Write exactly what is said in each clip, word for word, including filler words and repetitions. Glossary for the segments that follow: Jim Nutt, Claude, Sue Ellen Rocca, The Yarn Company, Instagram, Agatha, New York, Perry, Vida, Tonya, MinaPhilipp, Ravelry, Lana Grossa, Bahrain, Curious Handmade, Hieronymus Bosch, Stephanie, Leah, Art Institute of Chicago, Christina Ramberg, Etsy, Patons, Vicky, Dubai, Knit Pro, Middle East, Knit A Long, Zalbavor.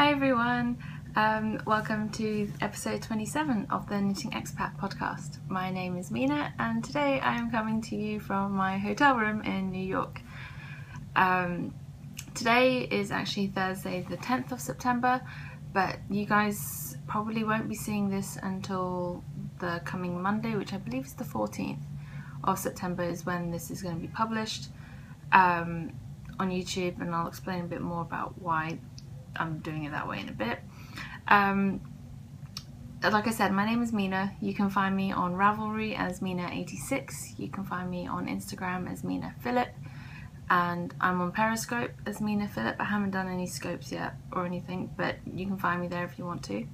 Hi everyone, um, welcome to episode twenty-seven of the Knitting Expat podcast. My name is Mina and today I am coming to you from my hotel room in New York. Um, today is actually Thursday the tenth of September, but you guys probably won't be seeing this until the coming Monday, which I believe is the fourteenth of September is when this is going to be published um, on YouTube, and I'll explain a bit more about why I'm doing it that way in a bit. Um, like I said, my name is Mina. You can find me on Ravelry as Mina eighty-six. You can find me on Instagram as MinaPhilipp, and I'm on Periscope as MinaPhilipp. I haven't done any scopes yet or anything, but you can find me there if you want to.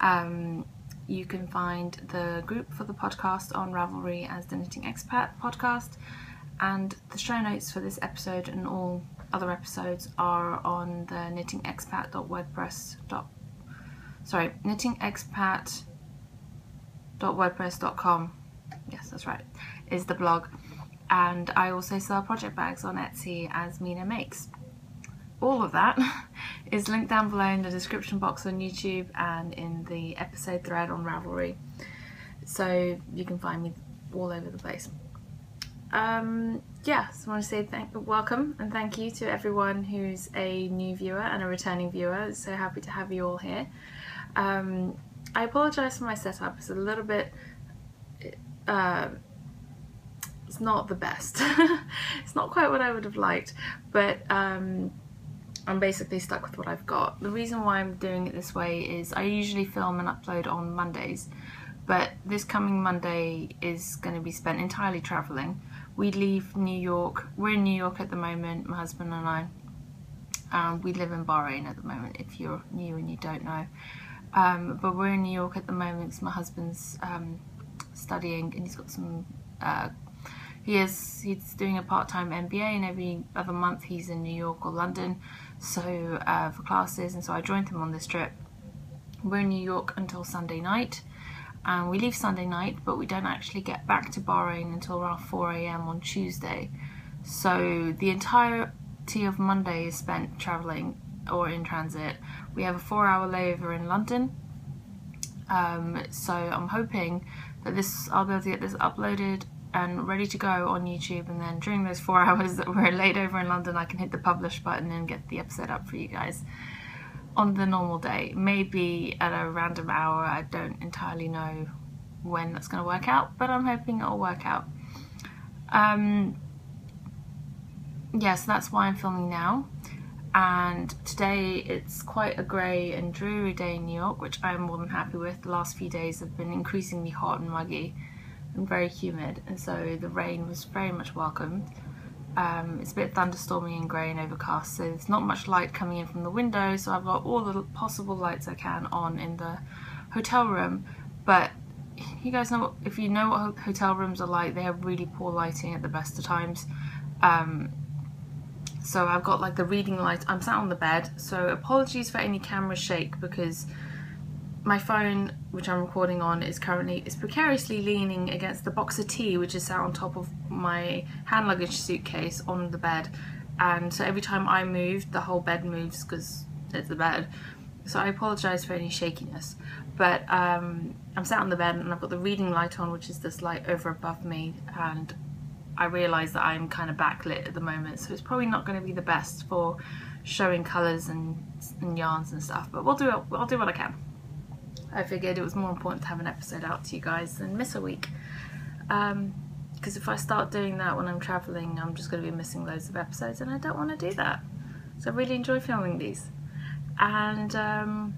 Um, you can find the group for the podcast on Ravelry as the Knitting Expat podcast, and the show notes for this episode and all other episodes are on the knitting expat dot wordpress dot sorry knitting expat dot wordpress dot com. Yes, that's right, is the blog, and I also sell project bags on Etsy as Mina Makes. All of that is linked down below in the description box on YouTube and in the episode thread on Ravelry, so you can find me all over the place. Um, yeah, so I want to say thank welcome and thank you to everyone who's a new viewer and a returning viewer. So happy to have you all here. Um, I apologise for my setup. It's a little bit, uh, it's not the best. It's not quite what I would have liked, but um, I'm basically stuck with what I've got. The reason why I'm doing it this way is I usually film and upload on Mondays, but this coming Monday is going to be spent entirely travelling. We leave New York, we're in New York at the moment, my husband and I. Um, we live in Bahrain at the moment, if you're new and you don't know. Um, but we're in New York at the moment, so my husband's um, studying, and he's got some, uh, he is, he's doing a part-time M B A, and every other month he's in New York or London, so uh, for classes, and so I joined him on this trip. We're in New York until Sunday night. And we leave Sunday night, but we don't actually get back to Bahrain until around four a m on Tuesday. So the entirety of Monday is spent travelling or in transit. We have a four hour layover in London. Um, so I'm hoping that this I'll be able to get this uploaded and ready to go on YouTube. And then during those four hours that we're laid over in London, I can hit the publish button and get the episode up for you guys on the normal day, maybe at a random hour. I don't entirely know when that's going to work out, but I'm hoping it'll work out. Um, yeah, so that's why I'm filming now, and today it's quite a grey and dreary day in New York, which I'm more than happy with. The last few days have been increasingly hot and muggy and very humid, and so the rain was very much welcomed. Um, it's a bit thunderstormy and grey and overcast, so there's not much light coming in from the window, so I've got all the possible lights I can on in the hotel room. But you guys know, what, if you know what hotel rooms are like, they have really poor lighting at the best of times. Um, so I've got like the reading light, I'm sat on the bed, so apologies for any camera shake because my phone, which I'm recording on, is currently is precariously leaning against the box of tea which is sat on top of my hand luggage suitcase on the bed, and so every time I move the whole bed moves because it's the bed, so I apologise for any shakiness. But um, I'm sat on the bed and I've got the reading light on, which is this light over above me, and I realise that I'm kind of backlit at the moment, so it's probably not going to be the best for showing colours and, and yarns and stuff, but we'll do it, I'll do what I can. I figured it was more important to have an episode out to you guys than miss a week, because um, if I start doing that when I'm travelling, I'm just going to be missing loads of episodes, and I don't want to do that. So I really enjoy filming these, and um,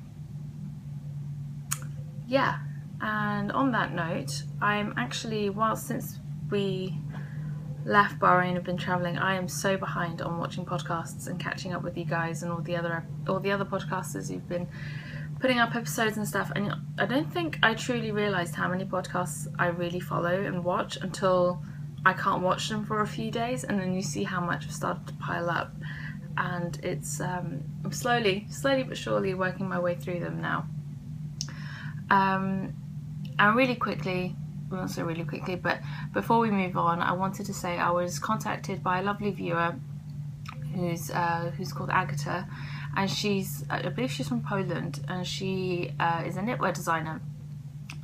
yeah. And on that note, I'm actually, while since we left Bahrain have been travelling, I am so behind on watching podcasts and catching up with you guys and all the other all the other podcasters who've been putting up episodes and stuff, and I don't think I truly realised how many podcasts I really follow and watch until I can't watch them for a few days, and then you see how much I've started to pile up, and it's um, I'm slowly, slowly but surely working my way through them now. Um, and really quickly, well, not so really quickly, but before we move on, I wanted to say I was contacted by a lovely viewer who's uh, who's called Agatha, and she's, I believe she's from Poland, and she uh, is a knitwear designer,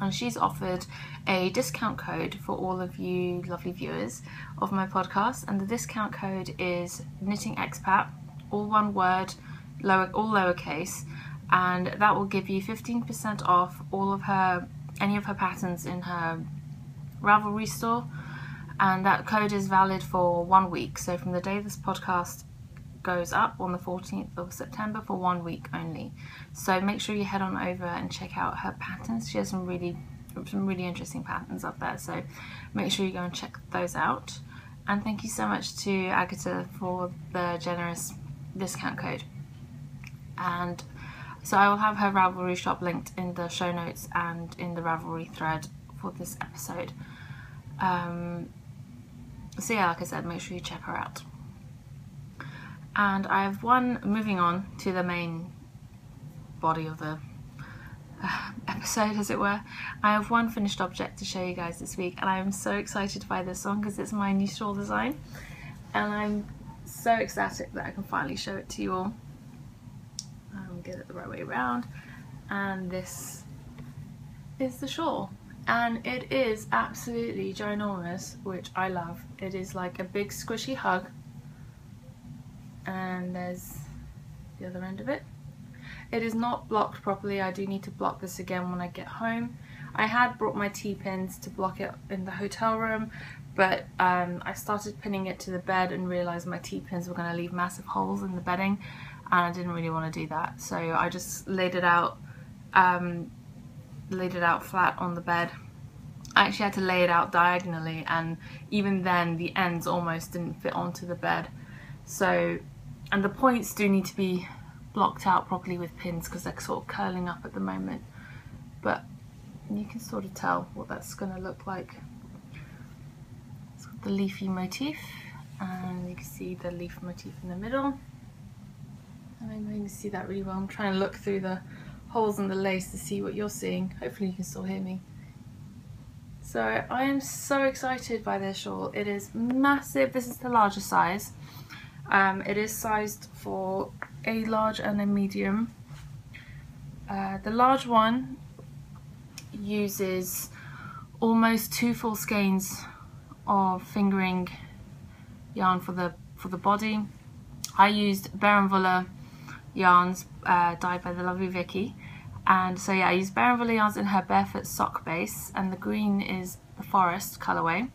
and she's offered a discount code for all of you lovely viewers of my podcast, and the discount code is Knitting Expat, all one word, lower, all lowercase, and that will give you fifteen percent off all of her, any of her patterns in her Ravelry store, and that code is valid for one week. So from the day this podcast goes up on the fourteenth of September, for one week only. So make sure you head on over and check out her patterns. She has some really, some really interesting patterns up there. So make sure you go and check those out. And thank you so much to Agatha for the generous discount code. And so I will have her Ravelry shop linked in the show notes and in the Ravelry thread for this episode. Um, so yeah, like I said, make sure you check her out. And I have one, moving on to the main body of the uh, episode, as it were, I have one finished object to show you guys this week, and I am so excited by this one because it's my new shawl design, and I'm so ecstatic that I can finally show it to you all. Um, get it the right way around, and this is the shawl, and it is absolutely ginormous, which I love. It is like a big squishy hug, and there's the other end of it. It is not blocked properly. I do need to block this again when I get home. I had brought my T-pins to block it in the hotel room, but um, I started pinning it to the bed and realised my T-pins were going to leave massive holes in the bedding, and I didn't really want to do that. So I just laid it out, um, laid it out flat on the bed. I actually had to lay it out diagonally, and even then the ends almost didn't fit onto the bed. So, and the points do need to be blocked out properly with pins because they're sort of curling up at the moment, but you can sort of tell what that's going to look like. It's got the leafy motif, and you can see the leaf motif in the middle. I don't know if you can see that really well. I'm trying to look through the holes in the lace to see what you're seeing. Hopefully you can still hear me. So I am so excited by this shawl. It is massive. This is the larger size. Um, it is sized for a large and a medium. Uh, the large one uses almost two full skeins of fingering yarn for the for the body. I used Berenvulla yarns uh, dyed by the lovely Vicky, and so yeah, I used Berenvulla yarns in her Barefoot sock base, and the green is the Forest colourway,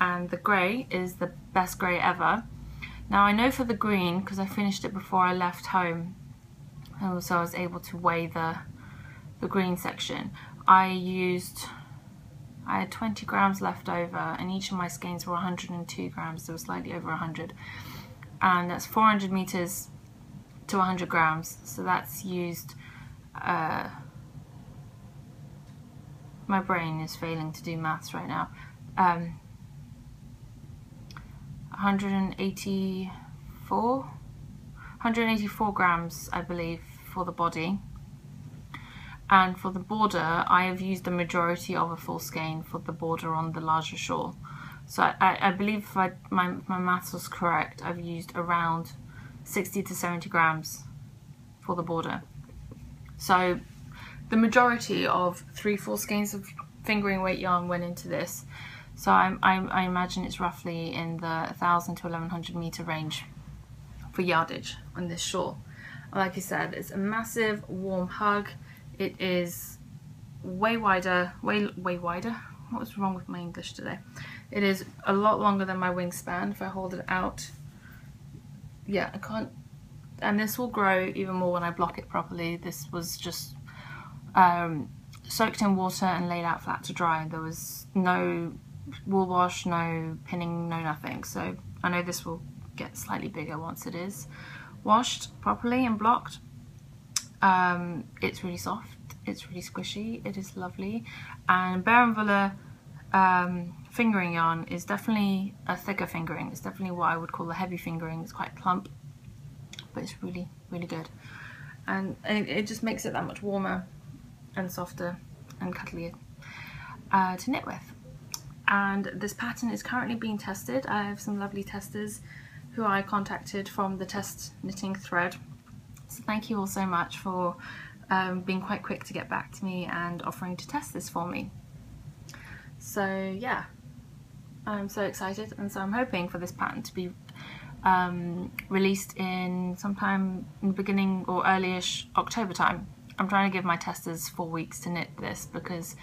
and the grey is the best grey ever. Now I know for the green because I finished it before I left home, and so I was able to weigh the the green section. I used, I had twenty grams left over, and each of my skeins were one hundred and two grams, so it was slightly over one hundred, and that's four hundred meters to one hundred grams, so that's used, uh, my brain is failing to do maths right now, um, one hundred eighty-four grams I believe for the body, and for the border I have used the majority of a full skein for the border on the larger shawl. So I, I, I believe if I, my, my maths was correct, I've used around sixty to seventy grams for the border, so the majority of three full skeins of fingering weight yarn went into this. So I, I, I imagine it's roughly in the one thousand to eleven hundred meter range for yardage on this shawl. Like I said, it's a massive warm hug. It is way wider, way way wider. What was wrong with my English today? It is a lot longer than my wingspan if I hold it out. Yeah, I can't. And this will grow even more when I block it properly. This was just um, soaked in water and laid out flat to dry. There was no wool wash, no pinning, no nothing, so I know this will get slightly bigger once it is washed properly and blocked. Um, it's really soft, it's really squishy, it is lovely, and Berenvulla um, fingering yarn is definitely a thicker fingering. It's definitely what I would call a heavy fingering. It's quite plump, but it's really really good, and it, it just makes it that much warmer and softer and cuddlier uh, to knit with. And this pattern is currently being tested. I have some lovely testers who I contacted from the test knitting thread. So thank you all so much for um, being quite quick to get back to me and offering to test this for me. So yeah, I'm so excited, and so I'm hoping for this pattern to be um, released in sometime in the beginning or early-ish October time. I'm trying to give my testers four weeks to knit this because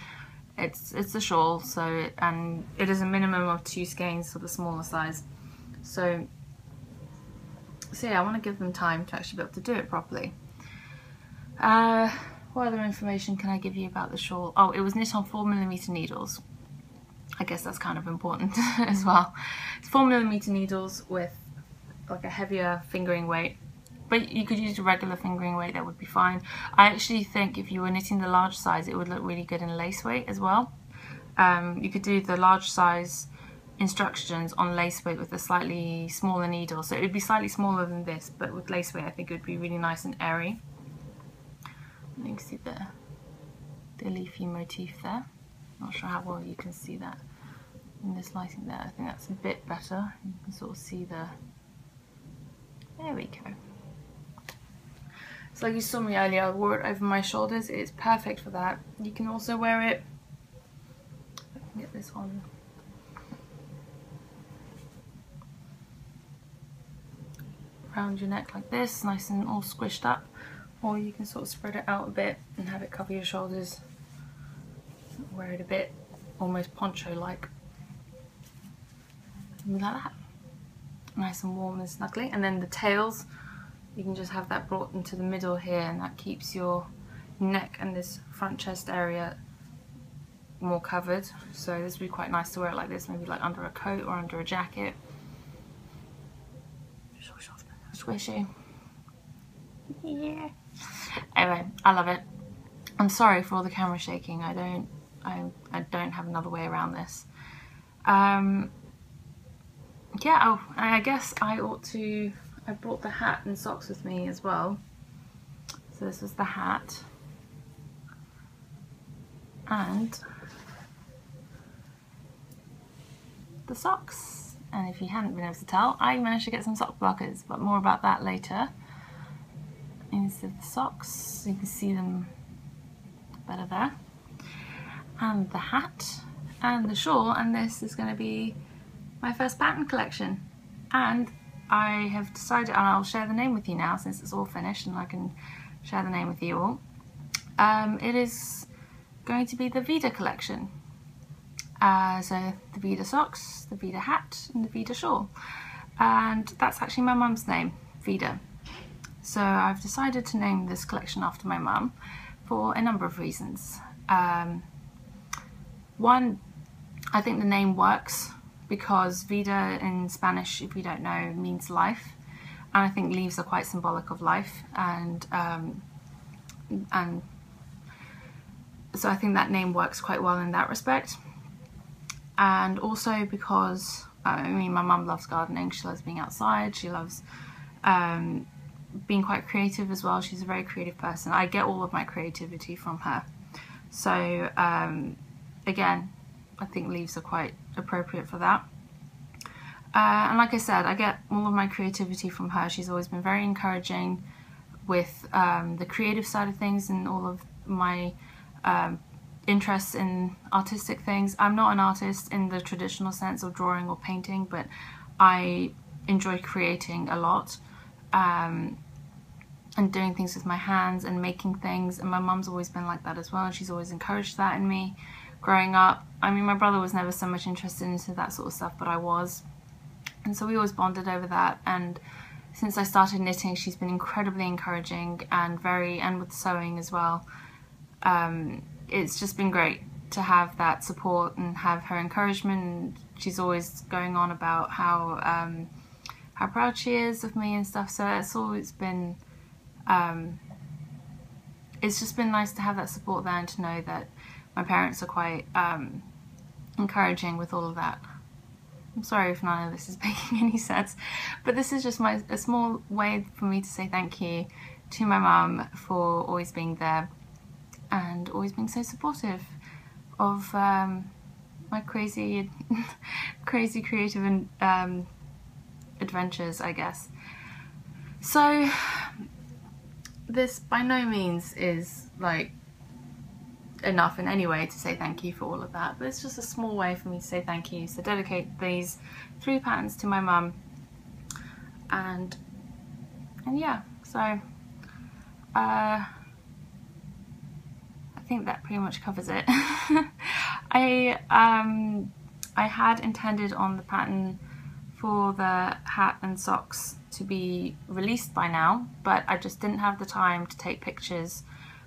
it's it's a shawl, so and it is a minimum of two skeins for the smaller size. So, so yeah, I want to give them time to actually be able to do it properly. Uh, what other information can I give you about the shawl? Oh, it was knit on four millimeter needles. I guess that's kind of important as well. It's four millimeter needles with like a heavier fingering weight. But you could use a regular fingering weight, that would be fine. I actually think if you were knitting the large size, it would look really good in lace weight as well. Um, you could do the large size instructions on lace weight with a slightly smaller needle. So it would be slightly smaller than this, but with lace weight I think it would be really nice and airy. And you can see the, the leafy motif there. Not sure how well you can see that in this lighting there. I think that's a bit better. You can sort of see the... There we go. So like you saw me earlier, I wore it over my shoulders. It's perfect for that. You can also wear it... I can get this on. Around your neck like this, nice and all squished up. Or you can sort of spread it out a bit and have it cover your shoulders. Wear it a bit, almost poncho-like. Like that. Nice and warm and snuggly. And then the tails, you can just have that brought into the middle here, and that keeps your neck and this front chest area more covered. So this would be quite nice to wear it like this, maybe like under a coat or under a jacket. Squishy. Yeah. Anyway, I love it. I'm sorry for all the camera shaking. I don't. I I don't have another way around this. Um. Yeah. Oh, I guess I ought to. I brought the hat and socks with me as well. So this was the hat. And the socks. And if you hadn't been able to tell, I managed to get some sock blockers, but more about that later. These are the socks, you can see them better there. And the hat and the shawl, and this is going to be my first pattern collection. And I have decided, and I'll share the name with you now since it's all finished and I can share the name with you all. Um, it is going to be the Vida collection. Uh, so the Vida socks, the Vida hat and the Vida shawl. And that's actually my mum's name, Vida. So I've decided to name this collection after my mum for a number of reasons. Um, one, I think the name works. Because Vida in Spanish, if you don't know, means life, and I think leaves are quite symbolic of life, and um, and so I think that name works quite well in that respect. And also because I mean, my mum loves gardening; she loves being outside. She loves um, being quite creative as well. She's a very creative person. I get all of my creativity from her. So um, again, I think leaves are quite appropriate for that. Uh, and like I said, I get all of my creativity from her. She's always been very encouraging with um, the creative side of things and all of my um, interests in artistic things. I'm not an artist in the traditional sense of drawing or painting, but I enjoy creating a lot um, and doing things with my hands and making things. And my mum's always been like that as well. And she's always encouraged that in me. Growing up, I mean, my brother was never so much interested into that sort of stuff, but I was. And so we always bonded over that. And since I started knitting, she's been incredibly encouraging and very, and with sewing as well. Um, it's just been great to have that support and have her encouragement. She's always going on about how, um, how proud she is of me and stuff. So it's always been, um, it's just been nice to have that support there and to know that my parents are quite um, encouraging with all of that. I'm sorry if none of this is making any sense, but this is just my a small way for me to say thank you to my mum for always being there and always being so supportive of um, my crazy, crazy creative and um, adventures, I guess. So this by no means is like enough in any way to say thank you for all of that, but it's just a small way for me to say thank you. So dedicate these three patterns to my mum, and and yeah, so uh, I think that pretty much covers it. I um, I had intended on the pattern for the hat and socks to be released by now, but I just didn't have the time to take pictures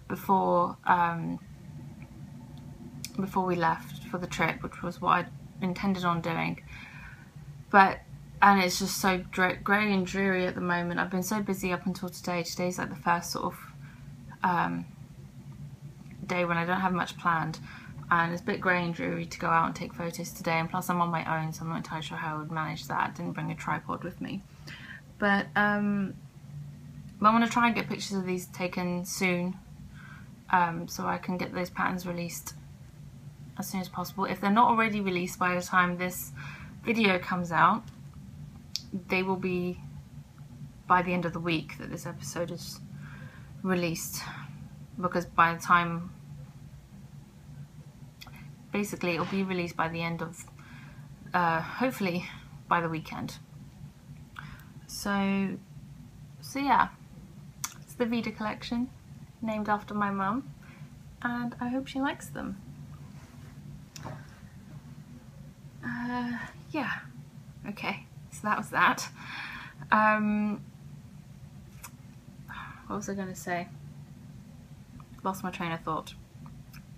before um, before we left for the trip, which was what I intended on doing. But and it's just so grey and dreary at the moment. I've been so busy up until today. Today's like the first sort of um, day when I don't have much planned, and it's a bit grey and dreary to go out and take photos today, and plus I'm on my own, so I'm not entirely sure how I would manage that. I didn't bring a tripod with me. But um, I want to try and get pictures of these taken soon, um, so I can get those patterns released as soon as possible. If they're not already released by the time this video comes out, they will be by the end of the week that this episode is released, because by the time, basically it'll be released by the end of, uh, hopefully by the weekend. So, so yeah, it's the Vida collection, named after my mum, and I hope she likes them. Uh, yeah, okay, so that was that. Um, what was I going to say? Lost my train of thought.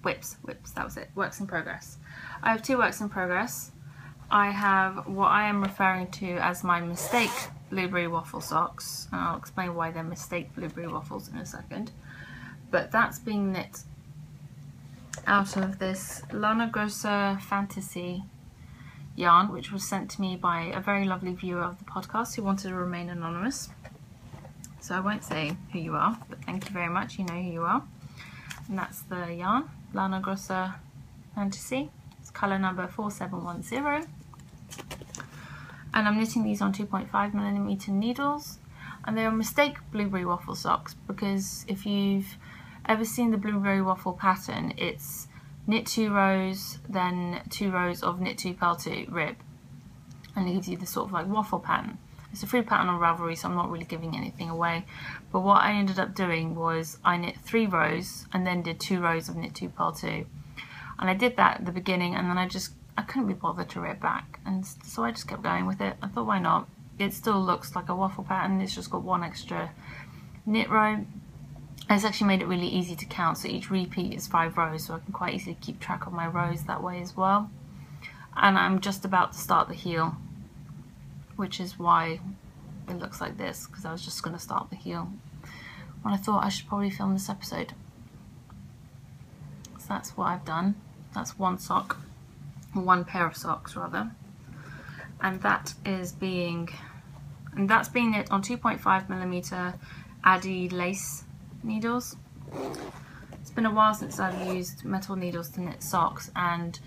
Whips, whips, that was it. Works in progress. I have two works in progress. I have what I am referring to as my mistake blueberry waffle socks, and I'll explain why they're mistake blueberry waffles in a second, but that's being knit out of this Lana Grossa fantasy yarn, which was sent to me by a very lovely viewer of the podcast who wanted to remain anonymous, so I won't say who you are, but thank you very much, you know who you are. And that's the yarn, Lana Grossa fantasy, it's colour number four seven one zero. And I'm knitting these on two point five millimeter needles, and they are mistake blueberry waffle socks because if you've ever seen the blueberry waffle pattern, it's knit two rows, then two rows of knit two, purl two, rib, and it gives you the sort of like waffle pattern. It's a free pattern on Ravelry, so I'm not really giving anything away, but what I ended up doing was I knit three rows and then did two rows of knit two, purl two, and I did that at the beginning, and then I just I couldn't be bothered to rip back, and so I just kept going with it. I thought, why not? It still looks like a waffle pattern, it's just got one extra knit row. It's actually made it really easy to count, so each repeat is five rows, so I can quite easily keep track of my rows that way as well. And I'm just about to start the heel, which is why it looks like this, because I was just going to start the heel when I thought I should probably film this episode. So that's what I've done. That's one sock. One pair of socks rather, and that is being and that's being knit on two point five millimeter Addi Lace needles. It's been a while since I've used metal needles to knit socks, and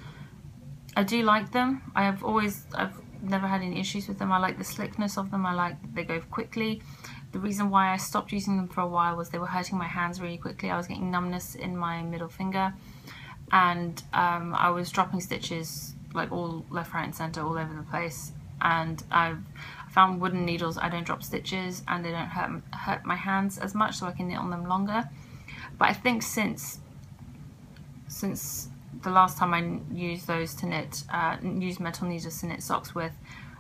I do like them. I have always I've never had any issues with them. I like the slickness of them. I like that they go quickly. The reason why I stopped using them for a while was they were hurting my hands really quickly. I was getting numbness in my middle finger, and um, I was dropping stitches like all left, right and centre, all over the place, and I've found wooden needles, I don't drop stitches and they don't hurt, hurt my hands as much, so I can knit on them longer. But I think since since the last time I used those to knit, uh, used metal needles to knit socks with,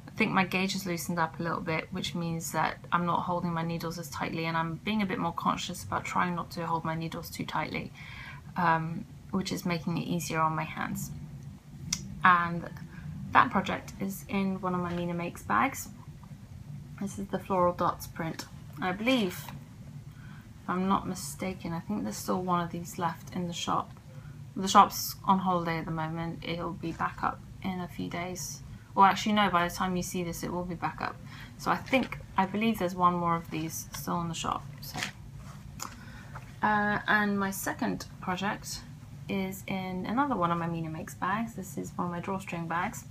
I think my gauge has loosened up a little bit, which means that I'm not holding my needles as tightly, and I'm being a bit more conscious about trying not to hold my needles too tightly, um, which is making it easier on my hands. And that project is in one of my Mina Makes bags. This is the Floral Dots print. I believe, if I'm not mistaken, I think there's still one of these left in the shop. The shop's on holiday at the moment. It'll be back up in a few days. Well, actually no, by the time you see this, it will be back up. So I think, I believe there's one more of these still in the shop. So, uh, and my second project is in another one of my Mina Makes bags. This is one of my drawstring bags.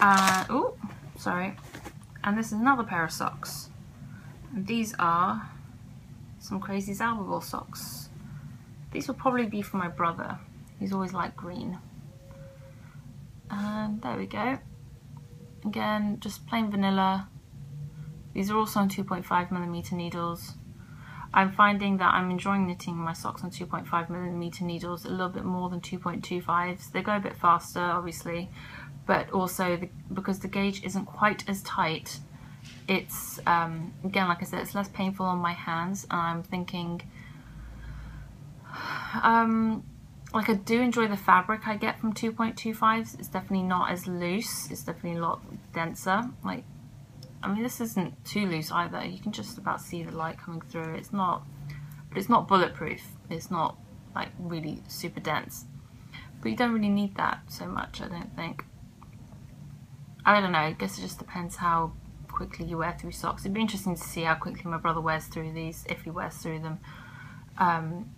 Uh, oh, sorry. And this is another pair of socks. And these are some crazy Zalbavor socks. These will probably be for my brother. He's always liked green. And there we go. Again, just plain vanilla. These are also on two point five millimeter needles. I'm finding that I'm enjoying knitting my socks on two point five millimeter needles a little bit more than two point two fives. They go a bit faster, obviously, but also the, because the gauge isn't quite as tight, it's, um, again, like I said, it's less painful on my hands. And I'm thinking, um, like, I do enjoy the fabric I get from two point two fives. It's definitely not as loose. It's definitely a lot denser. Like, I mean, this isn't too loose either. You can just about see the light coming through. It's not, but it's not bulletproof. It's not like really super dense, but you don't really need that so much, I don't think. I don't know, I guess it just depends how quickly you wear through socks. It'd be interesting to see how quickly my brother wears through these, if he wears through them. Um,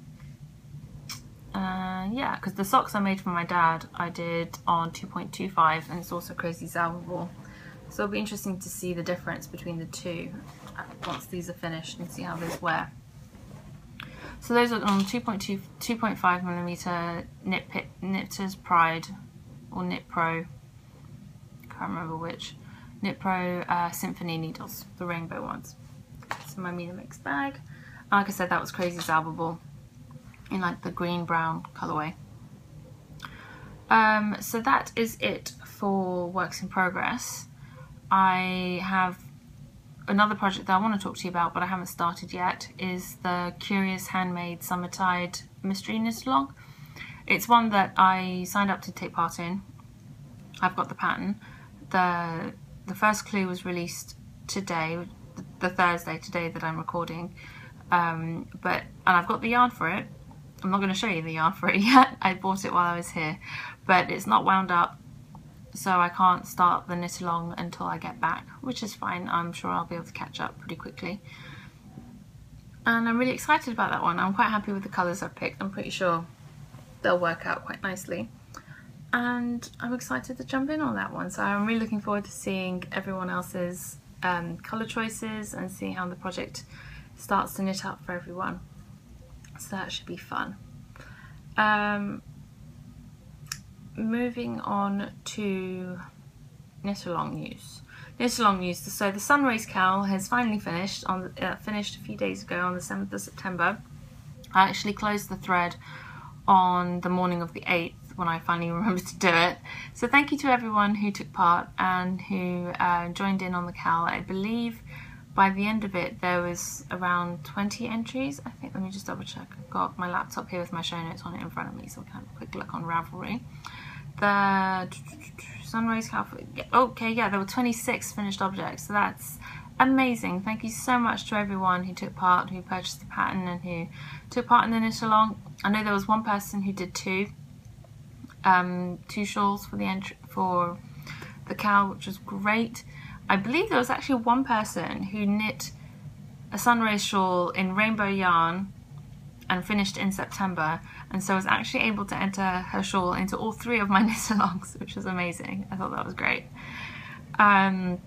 uh, yeah, because the socks I made for my dad, I did on two point two five, and it's also crazy Zalbavor. So it'll be interesting to see the difference between the two once these are finished and see how those wear. So those are on two point two, two point five millimeter Knit Pit, Knitter's Pride or Knit Pro, can't remember which, Knit Pro uh, Symphony needles, the rainbow ones. So my Mina mixed bag. Like I said, that was crazy Zalbavor in like the green brown colorway. Um, so that is it for works in progress. I have another project that I want to talk to you about, but I haven't started yet, is the Curious Handmade Summertide Mystery Log. It's one that I signed up to take part in. I've got the pattern. The the first clue was released today, the, the Thursday today that I'm recording, um, but and I've got the yarn for it. I'm not going to show you the yarn for it yet. I bought it while I was here, but it's not wound up. So I can't start the knit along until I get back, which is fine. I'm sure I'll be able to catch up pretty quickly. And I'm really excited about that one. I'm quite happy with the colours I've picked. I'm pretty sure they'll work out quite nicely. And I'm excited to jump in on that one. So I'm really looking forward to seeing everyone else's um, colour choices and seeing how the project starts to knit up for everyone. So that should be fun. Um, Moving on to knit along news. Knit along news. So the Sunrays cowl has finally finished on uh, finished a few days ago on the seventh of September. I actually closed the thread on the morning of the eighth when I finally remembered to do it. So thank you to everyone who took part and who uh, joined in on the cowl. I believe by the end of it there was around twenty entries. I think. Let me just double check. I've got my laptop here with my show notes on it in front of me, so I can have a quick look on Ravelry. The Sunrays cowl, okay, yeah, there were twenty-six finished objects, so that's amazing. Thank you so much to everyone who took part, who purchased the pattern and who took part in the knit along. I know there was one person who did two, um, two shawls for the entry for the cowl, which was great. I believe there was actually one person who knit a Sunrays shawl in rainbow yarn and finished in September, and so I was actually able to enter her shawl into all three of my knit-alongs, which was amazing. I thought that was great. Um,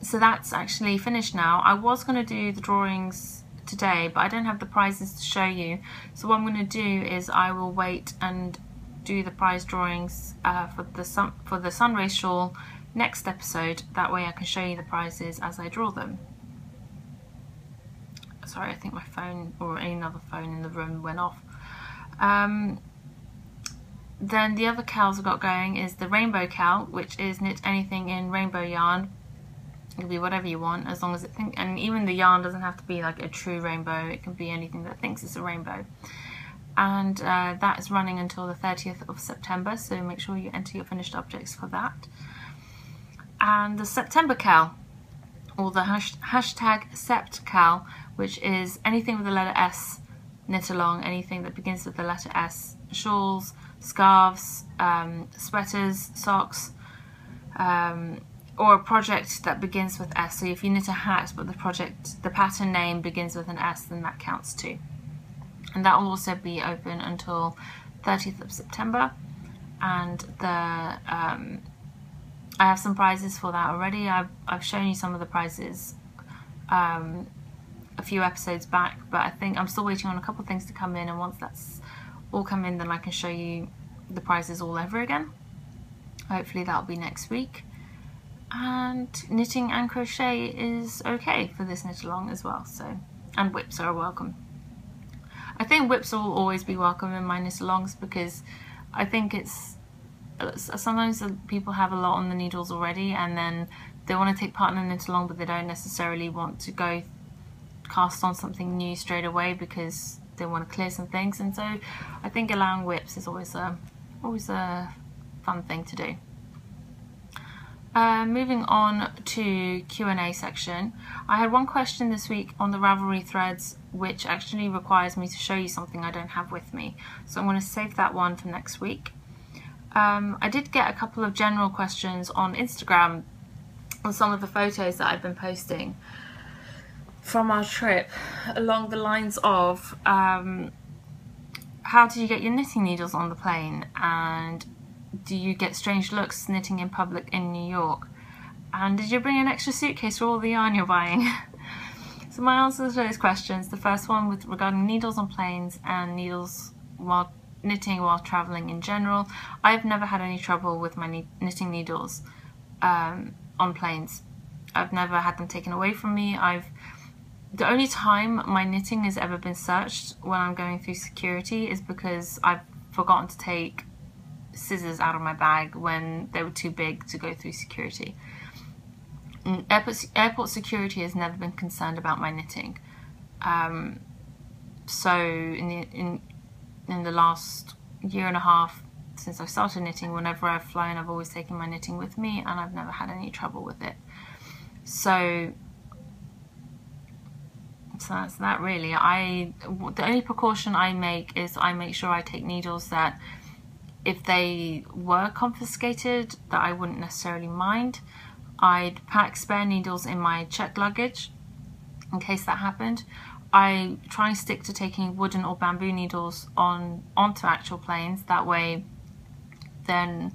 so that's actually finished now. I was going to do the drawings today, but I don't have the prizes to show you, so what I'm going to do is I will wait and do the prize drawings uh, for the sun for the Sunrays shawl next episode. That way I can show you the prizes as I draw them. Sorry, I think my phone or another phone in the room went off. Um, then the other cowls I've got going is the rainbow cowl, which is knit anything in rainbow yarn. It can be whatever you want, as long as it thinks, and even the yarn doesn't have to be like a true rainbow. It can be anything that thinks it's a rainbow. And uh, that is running until the thirtieth of September, so make sure you enter your finished objects for that. And the September cowl, or the hash hashtag Sept cowl, which is anything with the letter S knit along, anything that begins with the letter S, shawls, scarves, um, sweaters, socks, um, or a project that begins with S. So if you knit a hat but the project, the pattern name begins with an S, then that counts too. And that will also be open until thirtieth of September. And the um, I have some prizes for that already. I've, I've shown you some of the prizes um, a few episodes back, but I think I'm still waiting on a couple of things to come in, and once that's all come in, then I can show you the prizes all over again. Hopefully that'll be next week. And knitting and crochet is okay for this knit along as well, so, and whips are welcome. I think whips will always be welcome in my knit alongs, because I think it's sometimes people have a lot on the needles already, and then they want to take part in a knit along, but they don't necessarily want to go cast on something new straight away because they want to clear some things. And so I think allowing whips is always a always a fun thing to do. Uh, moving on to Q and A section, I had one question this week on the Ravelry threads, which actually requires me to show you something I don't have with me, so I'm going to save that one for next week. Um, I did get a couple of general questions on Instagram on some of the photos that I've been posting from our trip, along the lines of um, how did you get your knitting needles on the plane, and do you get strange looks knitting in public in New York? And did you bring an extra suitcase for all the yarn you're buying? So my answers to those questions, the first one with regarding needles on planes and needles while knitting while traveling in general, I've never had any trouble with my ne knitting needles um, on planes. I've never had them taken away from me. I've The only time my knitting has ever been searched when I'm going through security is because I've forgotten to take scissors out of my bag when they were too big to go through security. Airport, airport security has never been concerned about my knitting. Um, so in the, in, in the last year and a half since I started knitting, whenever I've flown, I've always taken my knitting with me, and I've never had any trouble with it. So, so that's that really. I, the only precaution I make is I make sure I take needles that, if they were confiscated, that I wouldn't necessarily mind. I'd pack spare needles in my check luggage in case that happened. I try and stick to taking wooden or bamboo needles on onto actual planes. That way, then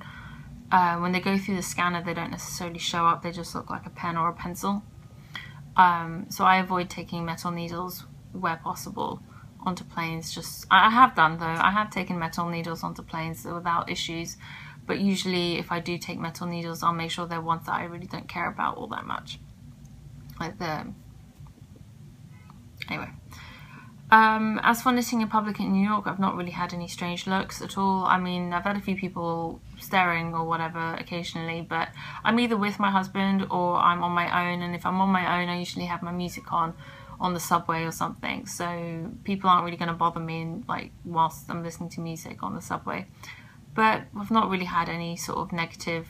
uh, when they go through the scanner, they don't necessarily show up. They just look like a pen or a pencil. Um, so I avoid taking metal needles where possible onto planes. Just I have done though, I have taken metal needles onto planes without issues, but usually if I do take metal needles, I'll make sure they're ones that I really don't care about all that much. Like the anyway. Um, as for knitting in public in New York, I've not really had any strange looks at all. I mean, I've had a few people staring or whatever occasionally, but I'm either with my husband or I'm on my own, and if I'm on my own, I usually have my music on on the subway or something, so people aren't really going to bother me in, like whilst I'm listening to music on the subway. But I've not really had any sort of negative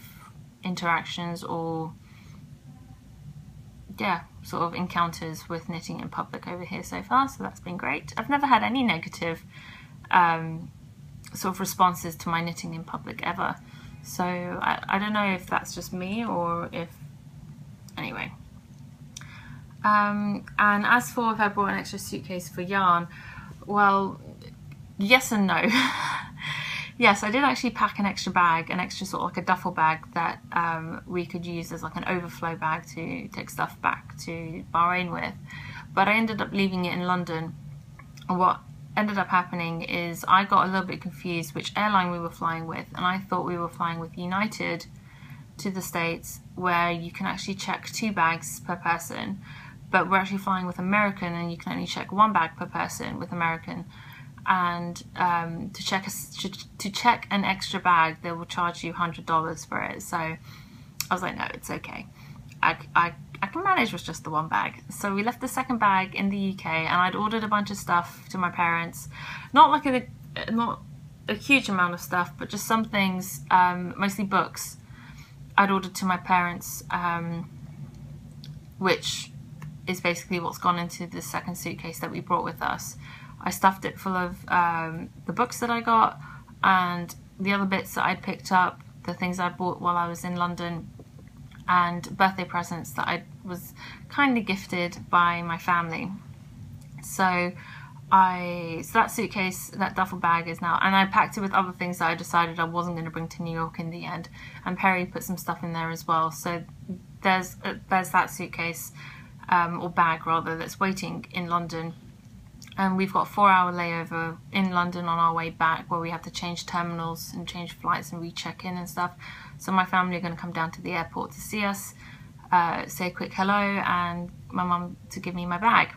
interactions or yeah sort of encounters with knitting in public over here so far, so that's been great. I've never had any negative um, sort of responses to my knitting in public ever, so I, I don't know if that's just me or if anyway. Um, and as for if I brought an extra suitcase for yarn, well, yes and no. Yes, I did actually pack an extra bag, an extra sort of like a duffel bag that um, we could use as like an overflow bag to take stuff back to Bahrain with. But I ended up leaving it in London. And what ended up happening is I got a little bit confused which airline we were flying with, and I thought we were flying with United to the States, where you can actually check two bags per person. But we're actually flying with American, and you can only check one bag per person with American. And um, to check a, to check an extra bag, they will charge you one hundred dollars for it. So I was like, no, it's okay. I, I, I can manage with just the one bag. So we left the second bag in the U K, and I'd ordered a bunch of stuff to my parents. Not like a not a huge amount of stuff, but just some things, um, mostly books. I'd ordered to my parents, um, which is basically what's gone into the second suitcase that we brought with us. I stuffed it full of um, the books that I got and the other bits that I picked up, the things I bought while I was in London, and birthday presents that I was kindly gifted by my family. So I so that suitcase, that duffel bag is now, and I packed it with other things that I decided I wasn't going to bring to New York in the end, and Perry put some stuff in there as well, so there's uh, there's that suitcase um, or bag rather that's waiting in London. And we've got a four hour layover in London on our way back, where we have to change terminals and change flights and recheck in and stuff. So my family are going to come down to the airport to see us, uh, say a quick hello, and my mum to give me my bag.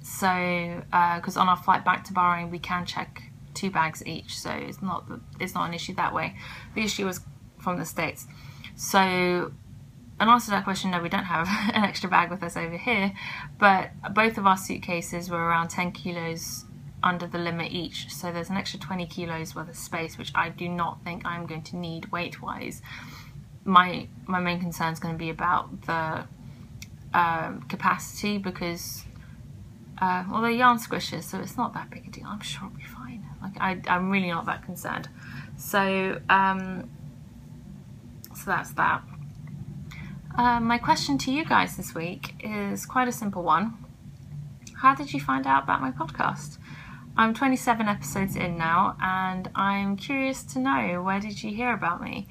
So, because uh, on our flight back to Bahrain we can check two bags each, so it's not it's not an issue that way. The issue was from the States. So, and answer that question, no, we don't have an extra bag with us over here, but both of our suitcases were around ten kilos under the limit each, so there's an extra twenty kilos worth of space, which I do not think I'm going to need weight-wise. My my main concern is going to be about the um, capacity, because uh, well, they're yarn squishers, so it's not that big a deal. I'm sure it'll be fine. Like I, I'm really not that concerned. So um, so that's that. Uh, my question to you guys this week is quite a simple one. How did you find out about my podcast? I'm twenty-seven episodes in now, and I'm curious to know, where did you hear about me?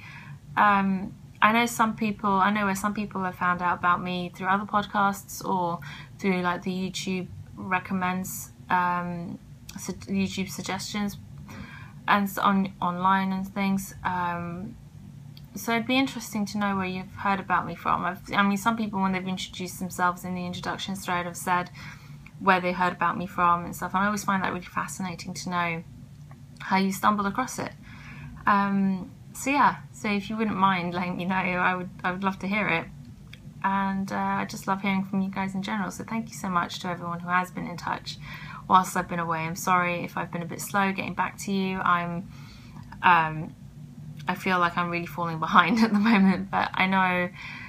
Um, I know some people, I know where some people have found out about me through other podcasts, or through like the YouTube recommends, um, su YouTube suggestions, and on online and things. Um, So it'd be interesting to know where you've heard about me from. I've, I mean, some people, when they've introduced themselves in the introductions thread, have said where they heard about me from and stuff. And I always find that really fascinating to know how you stumbled across it. Um, so yeah, so if you wouldn't mind letting me know, I would, I would love to hear it. And uh, I just love hearing from you guys in general. So thank you so much to everyone who has been in touch whilst I've been away. I'm sorry if I've been a bit slow getting back to you. I'm... Um, I feel like I'm really falling behind at the moment, but I know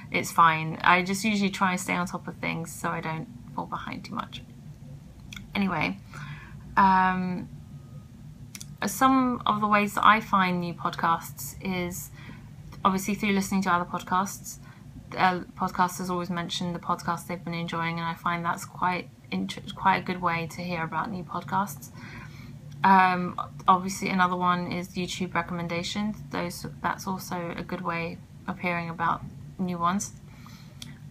it's fine. I just usually try and stay on top of things so I don't fall behind too much. Anyway, um, some of the ways that I find new podcasts is obviously through listening to other podcasts. Uh, podcasters always mention the podcasts they've been enjoying, and I find that's quite, quite a good way to hear about new podcasts. Um, obviously another one is YouTube recommendations. Those that's also a good way of hearing about new ones.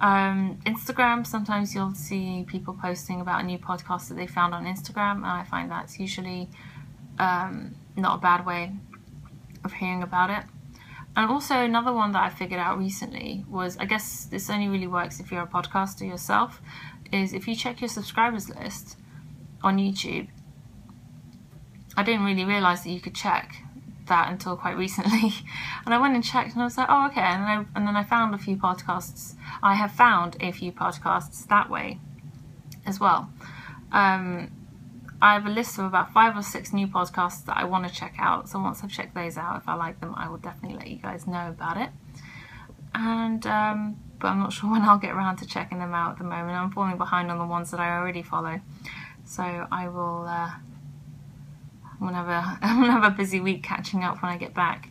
Um, Instagram, sometimes you'll see people posting about a new podcast that they found on Instagram, and I find that's usually um, not a bad way of hearing about it. And also another one that I figured out recently was, I guess this only really works if you're a podcaster yourself, is if you check your subscribers list on YouTube. I didn't really realise that you could check that until quite recently, and I went and checked, and I was like, oh, okay, and then I, and then I found a few podcasts. I have found a few podcasts that way as well. Um, I have a list of about five or six new podcasts that I want to check out, so once I've checked those out, if I like them, I will definitely let you guys know about it. And um, but I'm not sure when I'll get around to checking them out at the moment. I'm falling behind on the ones that I already follow, so I will... Uh, I'm gonna, have a, I'm gonna have a busy week catching up when I get back.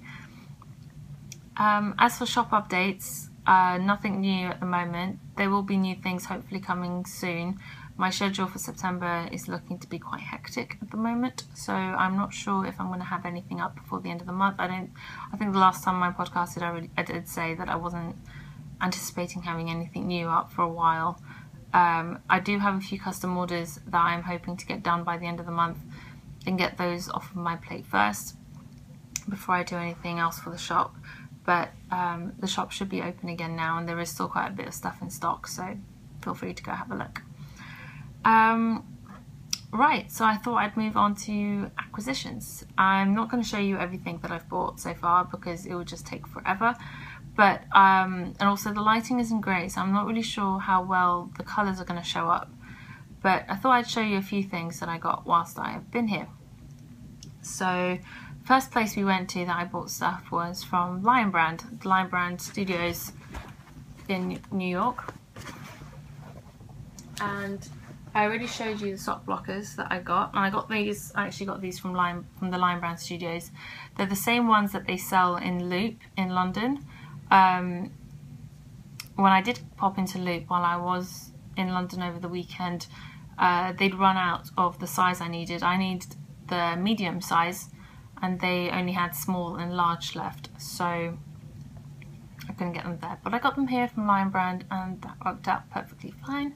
Um, as for shop updates, uh, nothing new at the moment. There will be new things hopefully coming soon. My schedule for September is looking to be quite hectic at the moment, so I'm not sure if I'm gonna have anything up before the end of the month. I don't. I think the last time I podcasted, I, really, I did say that I wasn't anticipating having anything new up for a while. Um, I do have a few custom orders that I'm hoping to get done by the end of the month, and get those off of my plate first before I do anything else for the shop. But um, the shop should be open again now, and there is still quite a bit of stuff in stock, so feel free to go have a look. Um, right, so I thought I'd move on to acquisitions. I'm not going to show you everything that I've bought so far because it would just take forever. But um, and also the lighting isn't great, so I'm not really sure how well the colours are going to show up. But I thought I'd show you a few things that I got whilst I have been here. So, first place we went to that I bought stuff was from Lion Brand, the Lion Brand Studios in New York. And I already showed you the sock blockers that I got, and I got these. I actually got these from Lion from the Lion Brand Studios. They're the same ones that they sell in Loop in London. Um, when I did pop into Loop while I was in London over the weekend. uh, they'd run out of the size I needed. I needed the medium size and they only had small and large left, so I couldn't get them there, but I got them here from Lion Brand and that worked out perfectly fine,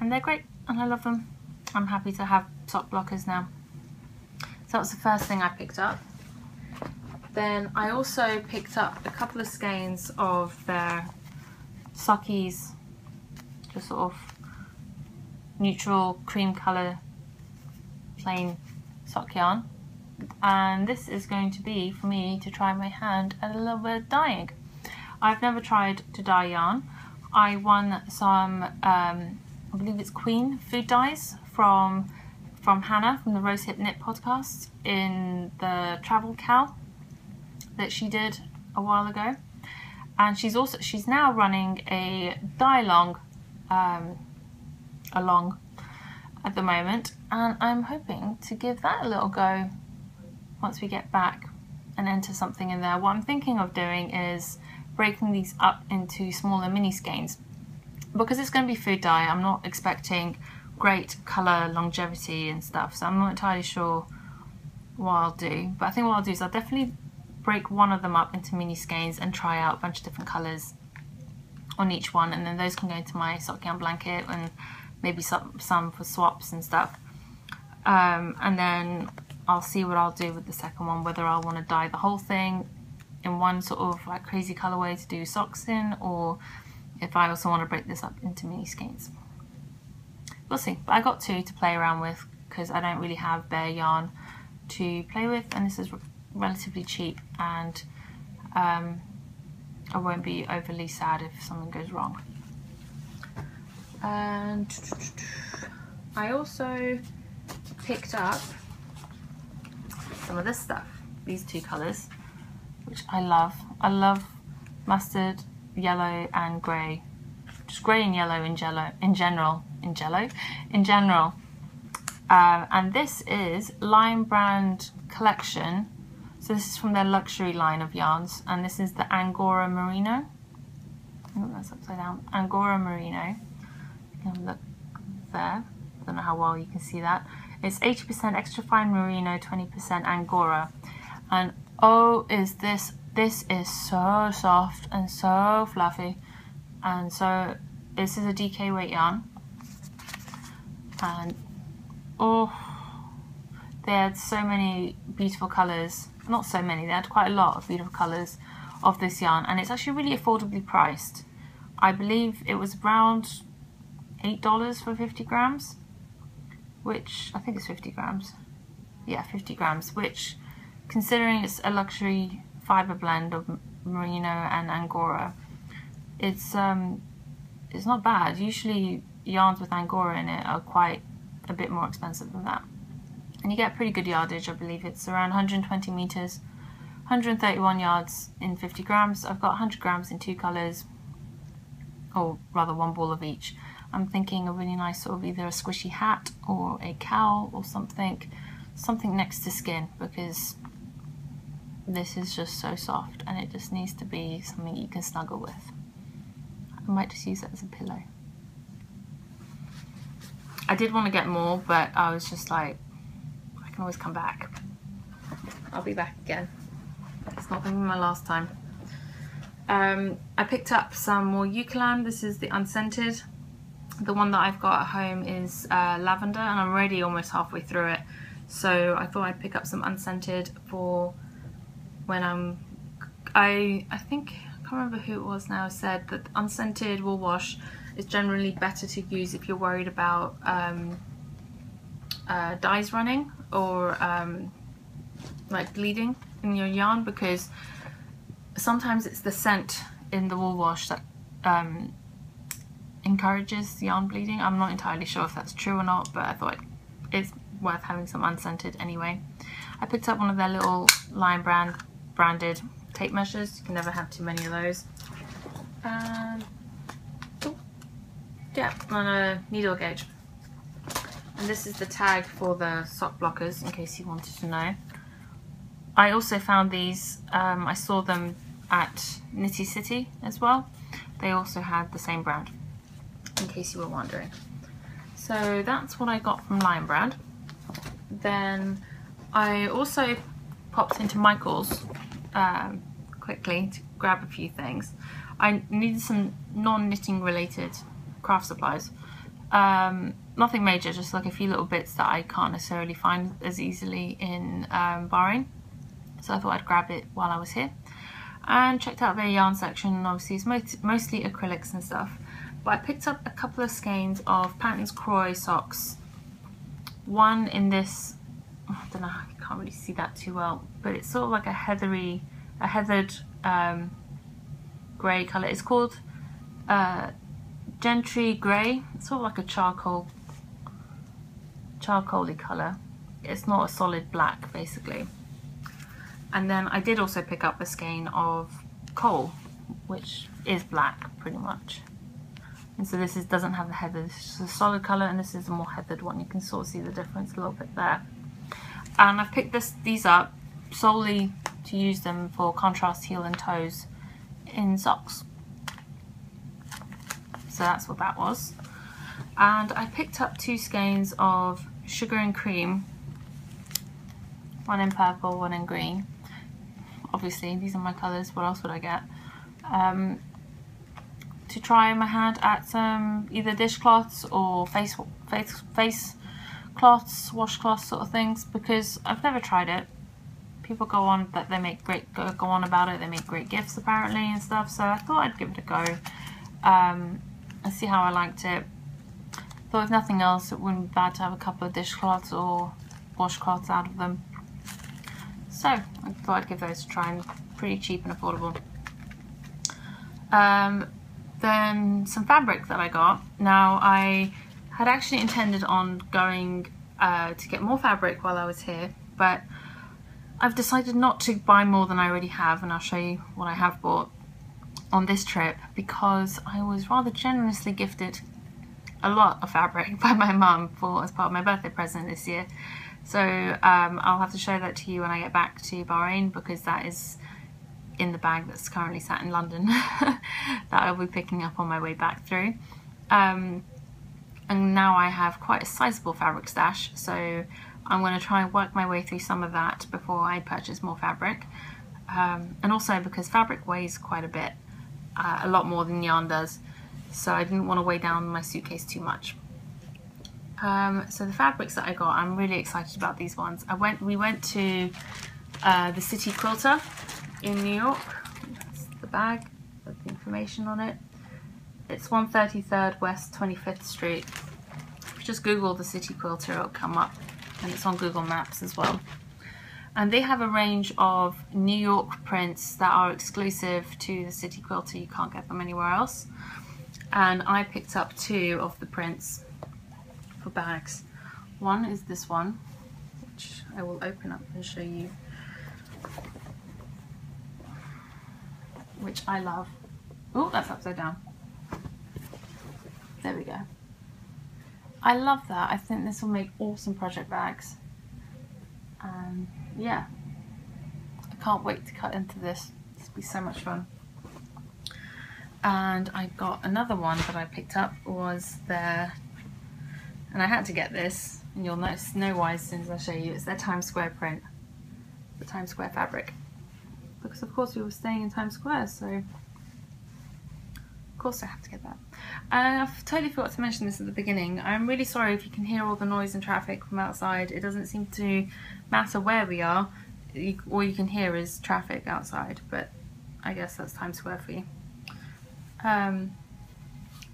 and they're great and I love them. I'm happy to have sock blockers now. So that was the first thing I picked up. Then I also picked up a couple of skeins of their Suckies, just sort of neutral cream colour plain sock yarn, and this is going to be for me to try my hand at a little bit of dyeing. I've never tried to dye yarn. I won some, um, I believe it's Queen food dyes from from Hannah from the Rose Hip Knit podcast in the Travel Cow that she did a while ago, and she's also she's now running a dye long, um, a long at the moment, and I'm hoping to give that a little go once we get back and enter something in there. What I'm thinking of doing is breaking these up into smaller mini skeins, because it's going to be food dye. I'm not expecting great colour longevity and stuff, so I'm not entirely sure what I'll do, but I think what I'll do is I'll definitely break one of them up into mini skeins and try out a bunch of different colours on each one, and then those can go into my sock yarn blanket and maybe some, some for swaps and stuff, um, and then I'll see what I'll do with the second one, whether I'll want to dye the whole thing in one sort of like crazy colourway to do socks in, or if I also want to break this up into mini skeins. We'll see, but I got two to play around with because I don't really have bare yarn to play with, and this is re relatively cheap, and um, I won't be overly sad if something goes wrong. And I also picked up some of this stuff, these two colours, which I love. I love mustard yellow and grey, just grey and yellow in jello in general, in jello in general. Um, and this is Lion Brand collection, so this is from their luxury line of yarns, and this is the Angora Merino. Oh, that's upside down. Angora Merino. Have a look there. I don't know how well you can see that. It's eighty percent extra fine merino, twenty percent Angora, and oh, is this, this is so soft and so fluffy, and so this is a D K weight yarn, and oh, they had so many beautiful colours, not so many, they had quite a lot of beautiful colours of this yarn, and it's actually really affordably priced. I believe it was around eight dollars for fifty grams, which I think it's fifty grams, yeah, fifty grams, which, considering it's a luxury fibre blend of merino and angora, it's um, it's not bad. Usually yarns with angora in it are quite a bit more expensive than that, and you get pretty good yardage. I believe it's around one hundred twenty meters, one hundred thirty-one yards in fifty grams. I've got one hundred grams in two colours, or rather one ball of each. I'm thinking a really nice sort of either a squishy hat or a cowl or something, something next to skin, because this is just so soft and it just needs to be something you can snuggle with. I might just use it as a pillow. I did want to get more, but I was just like, I can always come back. I'll be back again. It's not going to be my last time. Um, I picked up some more Eucalyptus. This is the unscented. The one that I've got at home is uh, lavender, and I'm already almost halfway through it. So I thought I'd pick up some unscented for when I'm, I I think, I can't remember who it was now, said that unscented wool wash is generally better to use if you're worried about um, uh, dyes running or um, like bleeding in your yarn, because sometimes it's the scent in the wool wash that um, encourages yarn bleeding. I'm not entirely sure if that's true or not, but I thought it's worth having some unscented anyway. I picked up one of their little Lion Brand branded tape measures. You can never have too many of those. Um, oh, yeah, on a needle gauge. And this is the tag for the sock blockers, in case you wanted to know. I also found these. Um, I saw them at Knitty City as well. They also had the same brand, in case you were wondering. So that's what I got from Lion Brand. Then I also popped into Michael's um, quickly to grab a few things. I needed some non-knitting related craft supplies. Um, nothing major, just like a few little bits that I can't necessarily find as easily in um, Bahrain. So I thought I'd grab it while I was here. And checked out their yarn section. Obviously it's most, mostly acrylics and stuff. But I picked up a couple of skeins of Patons Croy socks. One in this, I don't know, I can't really see that too well, but it's sort of like a heathery, a heathered um, grey colour. It's called uh, Gentry Grey. It's sort of like a charcoal, charcoaly colour. It's not a solid black, basically. And then I did also pick up a skein of coal, which is black, pretty much. And so this is, doesn't have the heather, this is a solid colour, and this is a more heathered one. You can sort of see the difference a little bit there. And I've picked this, these up solely to use them for contrast heel and toes in socks. So that's what that was. And I picked up two skeins of sugar and cream, one in purple, one in green. Obviously, these are my colours, what else would I get? Um, to try my hand at some either dishcloths or face face face cloths, washcloths sort of things, because I've never tried it. People go on that they make great go, go on about it. They make great gifts apparently and stuff. So I thought I'd give it a go um, and see how I liked it. Thought if nothing else, it wouldn't be bad to have a couple of dishcloths or washcloths out of them. So I thought I'd give those a try, and pretty cheap and affordable. Um, Then some fabric that I got. Now I had actually intended on going uh, to get more fabric while I was here, but I've decided not to buy more than I already have, and I'll show you what I have bought on this trip, because I was rather generously gifted a lot of fabric by my mum for as part of my birthday present this year. So um, I'll have to show that to you when I get back to Bahrain, because that is in the bag that's currently sat in London that I'll be picking up on my way back through. Um, and now I have quite a sizable fabric stash, so I'm going to try and work my way through some of that before I purchase more fabric. Um, and also because fabric weighs quite a bit, uh, a lot more than yarn does, so I didn't want to weigh down my suitcase too much. Um, so the fabrics that I got, I'm really excited about these ones. I went, we went to uh, the City Quilter in New York. That's the bag with the information on it. It's one thirty-third West twenty-fifth Street. If you just Google the City Quilter, it'll come up, and it's on Google Maps as well. And they have a range of New York prints that are exclusive to the City Quilter. You can't get them anywhere else. And I picked up two of the prints for bags. One is this one, which I will open up and show you, which I love. Oh, that's upside down. There we go. I love that. I think this will make awesome project bags. Um, yeah, I can't wait to cut into this. This will be so much fun. And I got another one that I picked up, was their, and I had to get this, and you'll notice, know why as soon as I show you, it's their Times Square print, the Times Square fabric. Because of course we were staying in Times Square, so of course I have to get that. And I've totally forgot to mention this at the beginning. I'm really sorry if you can hear all the noise and traffic from outside. It doesn't seem to matter where we are. You, all you can hear is traffic outside, but I guess that's Times Square for you. Um,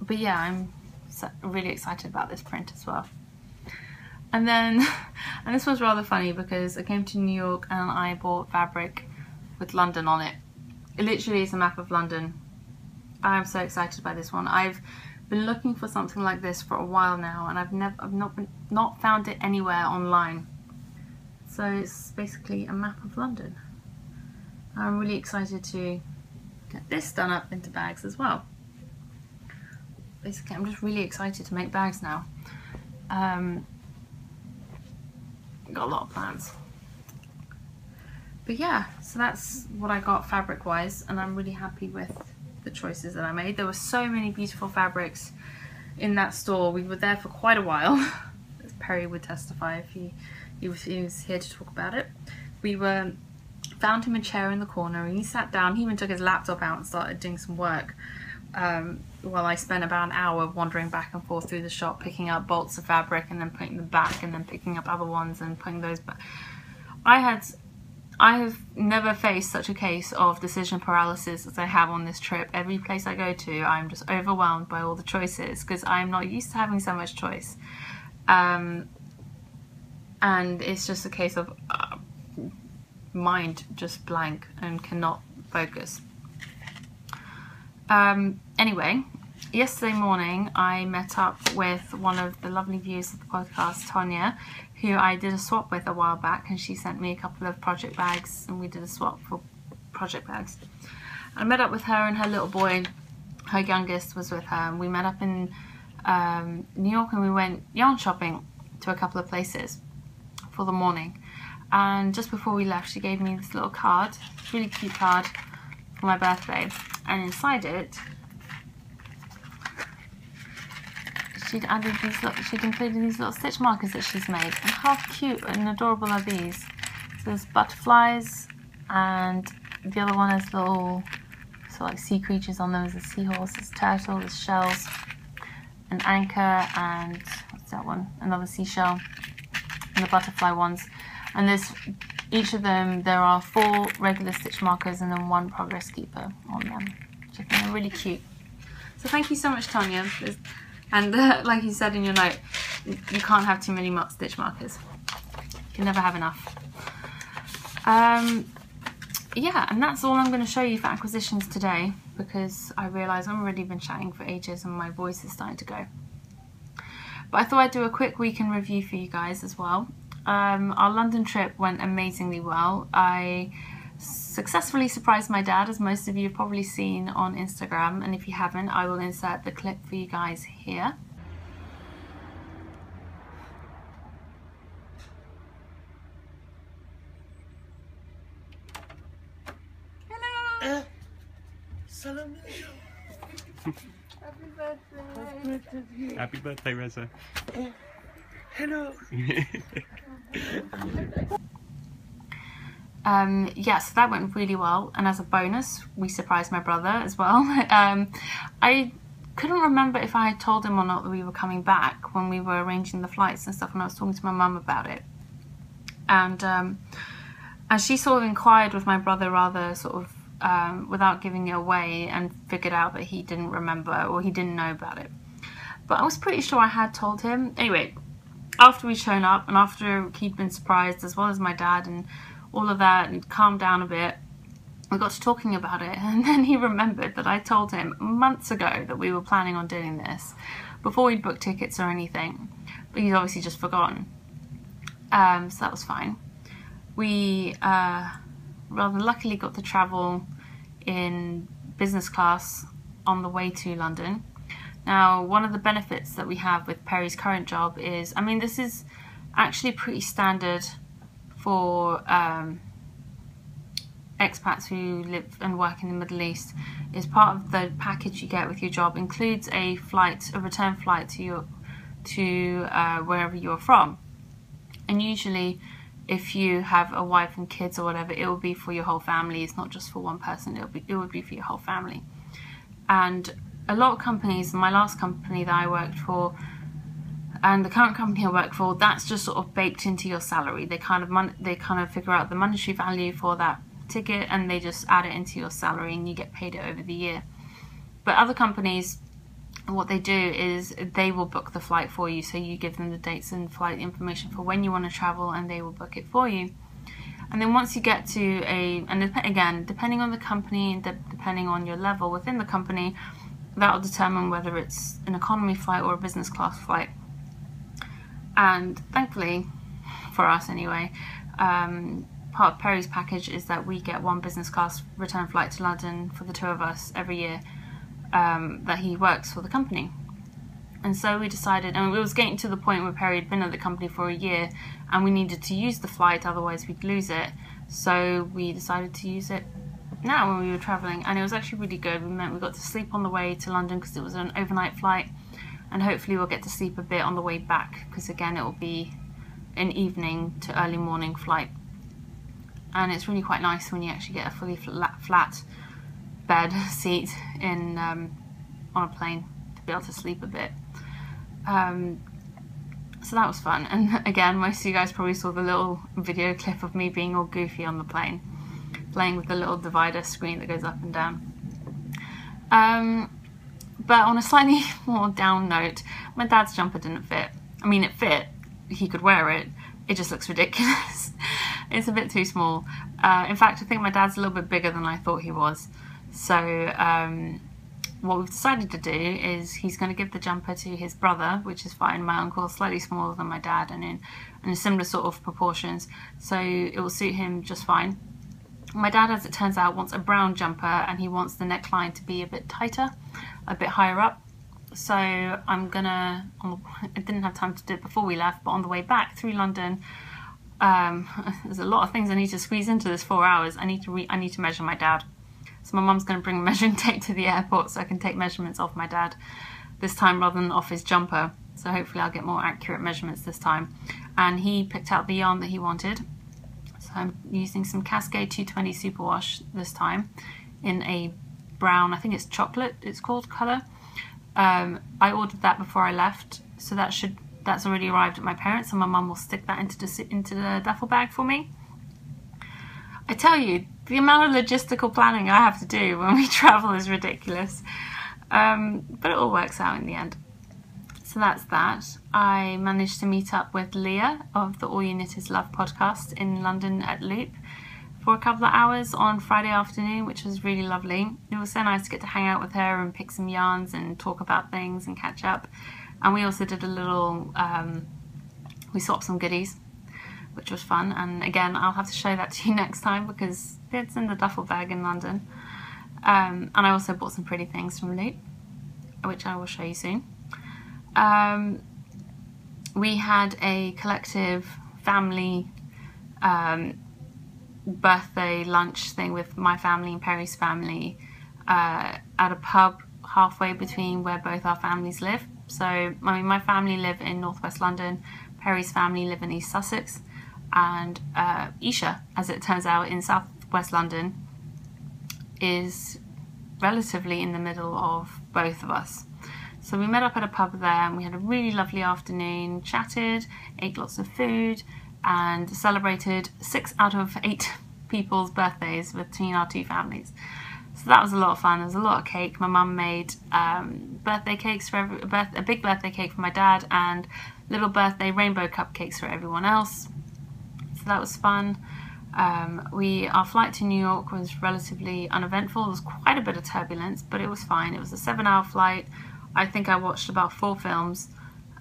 but yeah, I'm really excited about this print as well. And then, and this was rather funny because I came to New York and I bought fabric with London on it. It literally is a map of London. I'm so excited by this one. I've been looking for something like this for a while now, and I've never, I've not been, not found it anywhere online. So it's basically a map of London. I'm really excited to get this done up into bags as well. Basically, I'm just really excited to make bags now. Um, got a lot of plans. But yeah, so that's what I got fabric-wise, and I'm really happy with the choices that I made. There were so many beautiful fabrics in that store. We were there for quite a while. Perry would testify if he, he, was, he was here to talk about it. We were found him a chair in the corner, and he sat down. He even took his laptop out and started doing some work, um, while I spent about an hour wandering back and forth through the shop, picking up bolts of fabric and then putting them back and then picking up other ones and putting those back. I had... I have never faced such a case of decision paralysis as I have on this trip. Every place I go to, I'm just overwhelmed by all the choices because I'm not used to having so much choice. Um, and it's just a case of uh, mind just blank and cannot focus. Um, anyway, yesterday morning I met up with one of the lovely viewers of the podcast, Tonya, who I did a swap with a while back, and she sent me a couple of project bags and we did a swap for project bags. I met up with her and her little boy, her youngest was with her, and we met up in um, New York, and we went yarn shopping to a couple of places for the morning. And just before we left, she gave me this little card, really cute card, for my birthday, and inside it she'd added these little, she'd included these little stitch markers that she's made, and how cute and adorable are these. So there's butterflies, and the other one is little, so like sea creatures on them. There's a seahorse, there's a turtle, there's shells, an anchor, and what's that one? Another seashell, and the butterfly ones. And there's, each of them, there are four regular stitch markers and then one progress keeper on them, which I think are really cute. So thank you so much, Tonya. There's, And uh, like you said in your note, you can't have too many mark stitch markers. You can never have enough. Um, yeah, and that's all I'm going to show you for acquisitions today, because I realise I've already been chatting for ages and my voice is starting to go. But I thought I'd do a quick weekend review for you guys as well. Um, our London trip went amazingly well. I successfully surprised my dad, as most of you have probably seen on Instagram, and if you haven't, I will insert the clip for you guys here. Hello! Uh, Salam alaikum. Happy birthday! Happy birthday, Reza. Uh, hello! Um, yeah, so that went really well, and as a bonus, we surprised my brother as well. um, I couldn't remember if I had told him or not that we were coming back when we were arranging the flights and stuff, and I was talking to my mum about it. And um, and she sort of inquired with my brother, rather sort of um, without giving it away, and figured out that he didn't remember, or he didn't know about it. But I was pretty sure I had told him. Anyway, after we'd shown up, and after he'd been surprised, as well as my dad, and all of that, and calmed down a bit, we got to talking about it, and then he remembered that I told him months ago that we were planning on doing this before we'd booked tickets or anything, but he's obviously just forgotten. Um, so that was fine. We uh, rather luckily got to travel in business class on the way to London. Now, one of the benefits that we have with Perry's current job is, I mean, this is actually pretty standard for um, expats who live and work in the Middle East, is part of the package you get with your job includes a flight, a return flight to your, to uh, wherever you're from. And usually, if you have a wife and kids or whatever, it will be for your whole family. It's not just for one person. It'll be, it would be for your whole family. And a lot of companies, my last company that I worked for, and the current company I work for, that's just sort of baked into your salary. They kind of mon they kind of figure out the monetary value for that ticket, and they just add it into your salary, and you get paid it over the year. But other companies, what they do is they will book the flight for you. So you give them the dates and flight information for when you want to travel, and they will book it for you. And then once you get to a, and again, depending on the company and de depending on your level within the company, that will determine whether it's an economy flight or a business class flight. And thankfully, for us anyway, um, part of Perry's package is that we get one business class return flight to London for the two of us every year um, that he works for the company. And so we decided, and it was getting to the point where Perry had been at the company for a year and we needed to use the flight, otherwise we'd lose it. So we decided to use it now when we were traveling, and it was actually really good. We meant we got to sleep on the way to London because it was an overnight flight. and hopefully we'll get to sleep a bit on the way back, because again it will be an evening to early morning flight, and it's really quite nice when you actually get a fully flat, flat bed seat in um, on a plane to be able to sleep a bit. Um, so that was fun, and again most of you guys probably saw the little video clip of me being all goofy on the plane, playing with the little divider screen that goes up and down. Um, but on a slightly more down note, my dad's jumper didn't fit. I mean, it fit, he could wear it, it just looks ridiculous. It's a bit too small. Uh, in fact, I think my dad's a little bit bigger than I thought he was. So um, what we've decided to do is he's going to give the jumper to his brother, which is fine, my uncle, slightly smaller than my dad and in, in similar sort of proportions, so it will suit him just fine. My dad, as it turns out, wants a brown jumper and he wants the neckline to be a bit tighter, a bit higher up. So I'm gonna, on the, I didn't have time to do it before we left, but on the way back through London, um, there's a lot of things I need to squeeze into this four hours. I need to re, I need to measure my dad. So my mum's gonna bring measuring tape to the airport so I can take measurements off my dad this time rather than off his jumper. So hopefully I'll get more accurate measurements this time. And he picked out the yarn that he wanted. I'm using some Cascade two twenty Superwash this time in a brown, I think it's chocolate it's called, colour. Um, I ordered that before I left, so that should that's already arrived at my parents, and my mum will stick that into the, into the duffel bag for me. I tell you, the amount of logistical planning I have to do when we travel is ridiculous. Um, but it all works out in the end. So that's that. I managed to meet up with Leah of the All You Knitters Love podcast in London at Loop for a couple of hours on Friday afternoon, which was really lovely. It was so nice to get to hang out with her and pick some yarns and talk about things and catch up. And we also did a little, um, we swapped some goodies, which was fun. And again, I'll have to show that to you next time because it's in the duffel bag in London. Um, and I also bought some pretty things from Loop, which I will show you soon. Um, we had a collective family um, birthday lunch thing with my family and Perry's family uh, at a pub halfway between where both our families live. So, I mean, my family live in northwest London, Perry's family live in East Sussex, and uh, Isha, as it turns out, in southwest London is relatively in the middle of both of us. So we met up at a pub there and we had a really lovely afternoon, chatted, ate lots of food and celebrated six out of eight people's birthdays between our two families. So that was a lot of fun. There was a lot of cake. My mum made um, birthday cakes for every, a, birth, a big birthday cake for my dad and little birthday rainbow cupcakes for everyone else. So that was fun. Um, we, our flight to New York was relatively uneventful. There was quite a bit of turbulence, but it was fine. It was a seven hour flight. I think I watched about four films.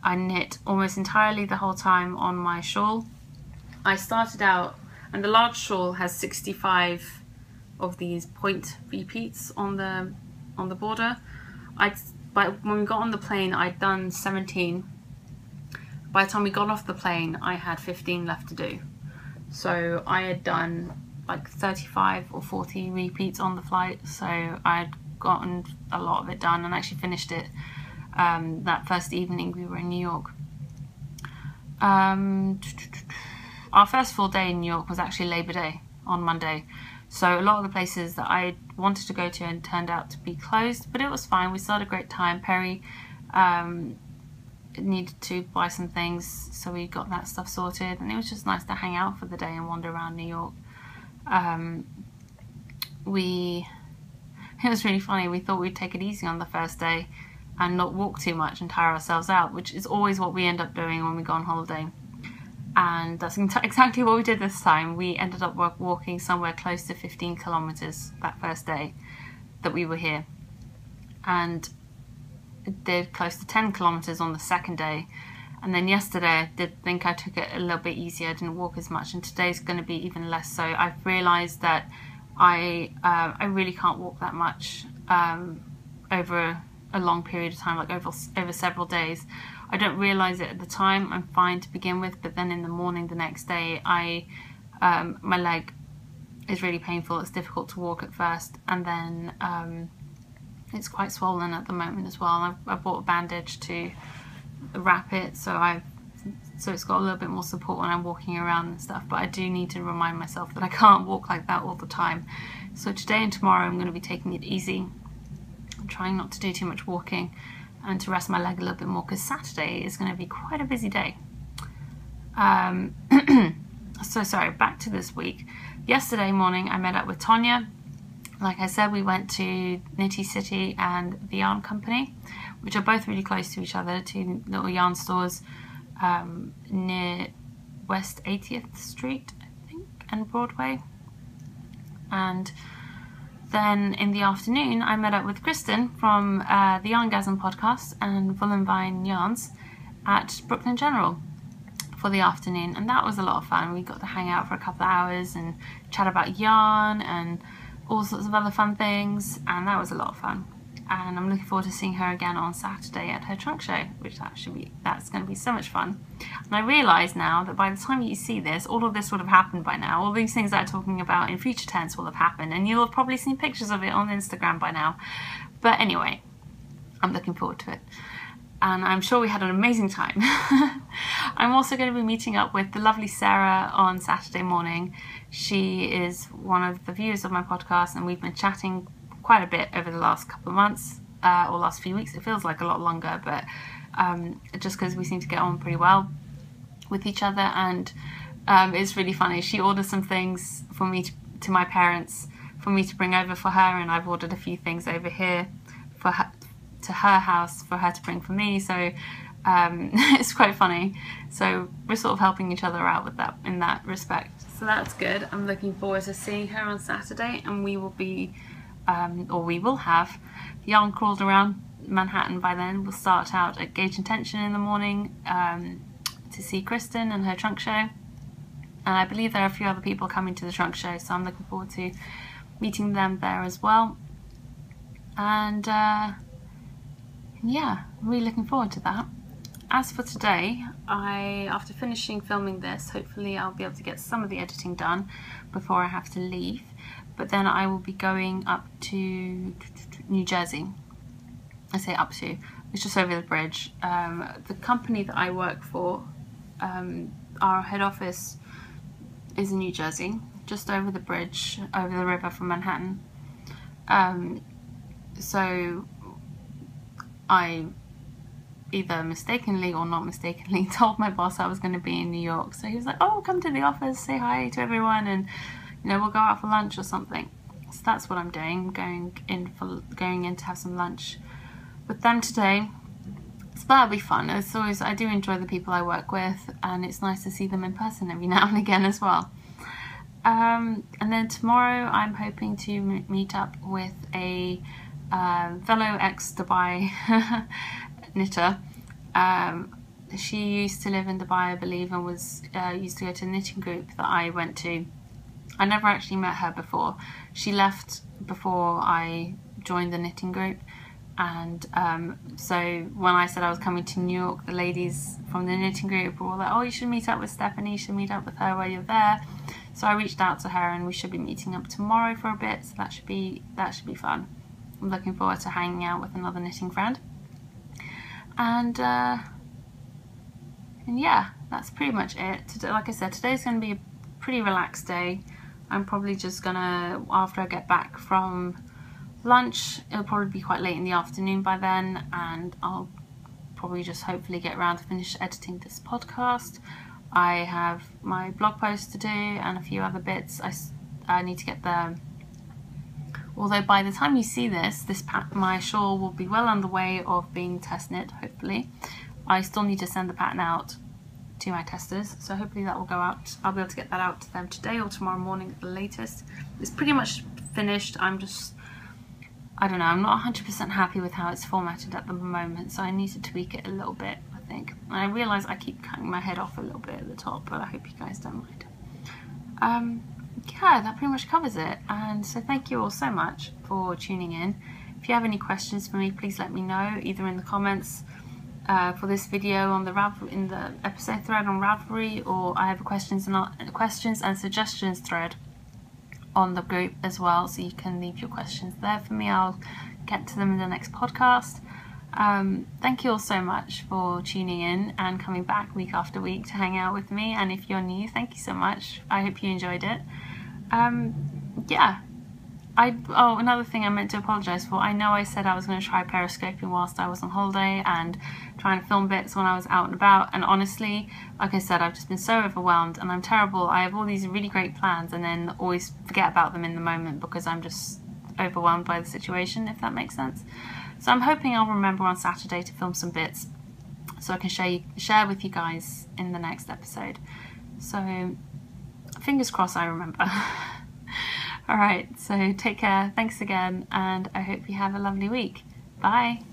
I knit almost entirely the whole time on my shawl. I started out, and the large shawl has sixty-five of these point repeats on the on the border. I by when we got on the plane, I'd done seventeen. By the time we got off the plane, I had fifteen left to do. So I had done like thirty-five or forty repeats on the flight. So I'd gotten a lot of it done and actually finished it um, that first evening we were in New York. Um, our first full day in New York was actually Labor Day on Monday, so a lot of the places that I wanted to go to and turned out to be closed, but it was fine. We still had a great time. Perry um, needed to buy some things, so we got that stuff sorted, and it was just nice to hang out for the day and wander around New York. Um, we... It was really funny, we thought we'd take it easy on the first day and not walk too much and tire ourselves out, which is always what we end up doing when we go on holiday. And that's exactly what we did this time. We ended up walking somewhere close to fifteen kilometres that first day that we were here. And did close to ten kilometres on the second day. And then yesterday I did think I took it a little bit easier, I didn't walk as much, and today's going to be even less so. I've realised that I uh, I really can't walk that much um, over a long period of time, like over over several days. I don't realise it at the time. I'm fine to begin with, but then in the morning the next day, I um, my leg is really painful. It's difficult to walk at first, and then um, it's quite swollen at the moment as well. I, I bought a bandage to wrap it so I so it's got a little bit more support when I'm walking around and stuff, but I do need to remind myself that I can't walk like that all the time. So today and tomorrow I'm going to be taking it easy. I'm trying not to do too much walking and to rest my leg a little bit more, because Saturday is going to be quite a busy day. Um, so sorry, back to this week. Yesterday morning I met up with Tonya. Like I said, we went to Knitty City and the Yarn Company, which are both really close to each other, two little yarn stores um, near West eightieth Street, I think, and Broadway. And then in the afternoon, I met up with Kristen from uh, the Yarngasm podcast and Wool and Vine Yarns at Brooklyn General for the afternoon, and that was a lot of fun. We got to hang out for a couple of hours and chat about yarn and all sorts of other fun things, and that was a lot of fun. And I'm looking forward to seeing her again on Saturday at her trunk show, which that should be, that's going to be so much fun. And I realise now that by the time you see this, all of this would have happened by now. All these things that I'm talking about in future tense will have happened, and you'll have probably seen pictures of it on Instagram by now. But anyway, I'm looking forward to it. And I'm sure we had an amazing time. I'm also going to be meeting up with the lovely Sarah on Saturday morning. She is one of the viewers of my podcast, and we've been chatting quite a bit over the last couple of months, uh, or last few weeks. It feels like a lot longer, but um, just because we seem to get on pretty well with each other. And um, it's really funny. She ordered some things for me to, to my parents for me to bring over for her, and I've ordered a few things over here for her, to her house for her to bring for me. So um, it's quite funny. So we're sort of helping each other out with that in that respect. So that's good. I'm looking forward to seeing her on Saturday, and we will be. Um, or we will have yarn crawled around Manhattan by then. We'll start out at Gauge and Tension in the morning um, to see Kristen and her trunk show, and I believe there are a few other people coming to the trunk show, so I'm looking forward to meeting them there as well. And uh, yeah, really looking forward to that. As for today, I, after finishing filming this, hopefully I'll be able to get some of the editing done before I have to leave. But then I will be going up to New Jersey. I say up to, it's just over the bridge. Um, the company that I work for, um, our head office is in New Jersey, just over the bridge, over the river from Manhattan. Um, so I either mistakenly or not mistakenly told my boss I was going to be in New York. So he was like, oh, come to the office, say hi to everyone, and you know, we'll go out for lunch or something. So that's what I'm doing, going in for going in to have some lunch with them today. So that'll be fun. It's always, I do enjoy the people I work with, and it's nice to see them in person every now and again as well. Um, and then tomorrow I'm hoping to m meet up with a uh, fellow ex-Dubai knitter. Um, she used to live in Dubai, I believe, and was uh, used to go to a knitting group that I went to. I never actually met her before. She left before I joined the knitting group, and um, so when I said I was coming to New York, the ladies from the knitting group were all like, oh, you should meet up with Stephanie, you should meet up with her while you're there. So I reached out to her, and we should be meeting up tomorrow for a bit, so that should be, that should be fun. I'm looking forward to hanging out with another knitting friend. And, uh, and yeah, that's pretty much it. Today, like I said, today's going to be a pretty relaxed day. I'm probably just gonna, after I get back from lunch, it'll probably be quite late in the afternoon by then, and I'll probably just hopefully get around to finish editing this podcast. I have my blog post to do and a few other bits. I, I need to get the, although by the time you see this, this pat, my shawl will be well underway of being test knit, hopefully. I still need to send the pattern out to my testers, so hopefully that will go out. I'll be able to get that out to them today or tomorrow morning at the latest. It's pretty much finished. I'm just, I don't know, I'm not one hundred percent happy with how it's formatted at the moment, so I need to tweak it a little bit, I think. And I realise I keep cutting my head off a little bit at the top, but I hope you guys don't mind. Um, yeah, that pretty much covers it, and so thank you all so much for tuning in. If you have any questions for me, please let me know, either in the comments Uh, for this video on the Ravel in the episode thread on Ravelry, or I have a questions and questions and suggestions thread on the group as well, so you can leave your questions there for me. I'll get to them in the next podcast. Um, thank you all so much for tuning in and coming back week after week to hang out with me, and if you're new, thank you so much. I hope you enjoyed it. Um, yeah. I oh another thing I meant to apologise for. I know I said I was going to try periscoping whilst I was on holiday and trying to film bits when I was out and about, and honestly, like I said, I've just been so overwhelmed and I'm terrible. I have all these really great plans and then always forget about them in the moment because I'm just overwhelmed by the situation, if that makes sense. So I'm hoping I'll remember on Saturday to film some bits so I can share, you, share with you guys in the next episode. So fingers crossed I remember. Alright, so take care, thanks again, and I hope you have a lovely week. Bye!